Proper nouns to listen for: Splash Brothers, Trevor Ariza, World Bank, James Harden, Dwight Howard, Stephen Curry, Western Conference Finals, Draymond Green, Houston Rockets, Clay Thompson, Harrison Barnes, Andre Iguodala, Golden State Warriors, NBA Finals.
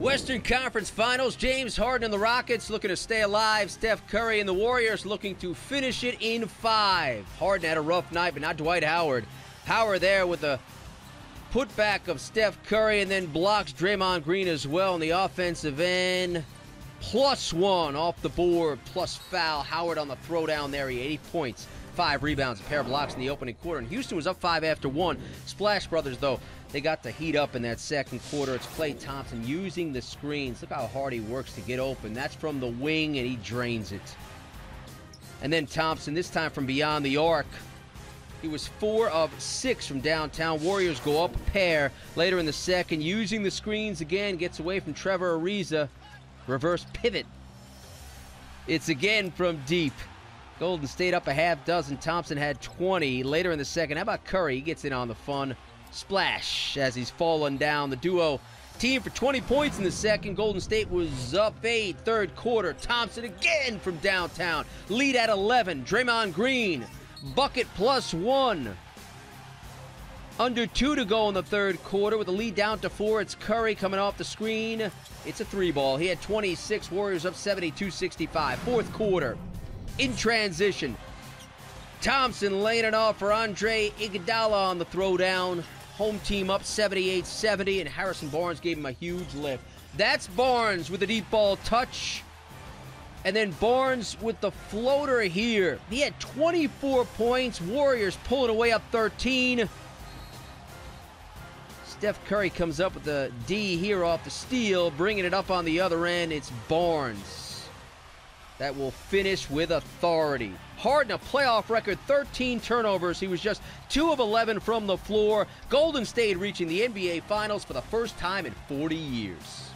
Western Conference Finals, James Harden and the Rockets looking to stay alive. Steph Curry and the Warriors looking to finish it in 5. Harden had a rough night, but not Dwight Howard. Power there with a putback of Steph Curry, and then blocks Draymond Green as well on the offensive end. +1 off the board, plus foul. Howard on the throwdown there. He had 80 points, 5 rebounds, a pair of blocks in the opening quarter. And Houston was up 5 after 1. Splash Brothers, though, they got the heat up in that second quarter. It's Clay Thompson using the screens. Look how hard he works to get open. That's from the wing, and he drains it. And then Thompson, this time from beyond the arc. He was 4 of 6 from downtown. Warriors go up a pair later in the second. Using the screens again, gets away from Trevor Ariza. Reverse pivot. It's again from deep. Golden State up a half dozen. Thompson had 20 later in the second. How about Curry? He gets in on the fun. Splash as he's fallen down. The duo teamed for 20 points in the second. Golden State was up 8. Third quarter. Thompson again from downtown. Lead at 11. Draymond Green. Bucket +1. Under 2 to go in the third quarter with the lead down to 4. It's Curry coming off the screen. It's a 3-ball. He had 26. Warriors up 72-65. Fourth quarter. In transition. Thompson laying it off for Andre Iguodala on the throwdown. Home team up 78-70, and Harrison Barnes gave him a huge lift. That's Barnes with a deep ball touch. And then Barnes with the floater here. He had 24 points. Warriors pulling away up 13. Steph Curry comes up with the D here off the steal, bringing it up on the other end. It's Barnes that will finish with authority. Harden, a playoff record, 13 turnovers. He was just 2 of 11 from the floor. Golden State reaching the NBA Finals for the first time in 40 years.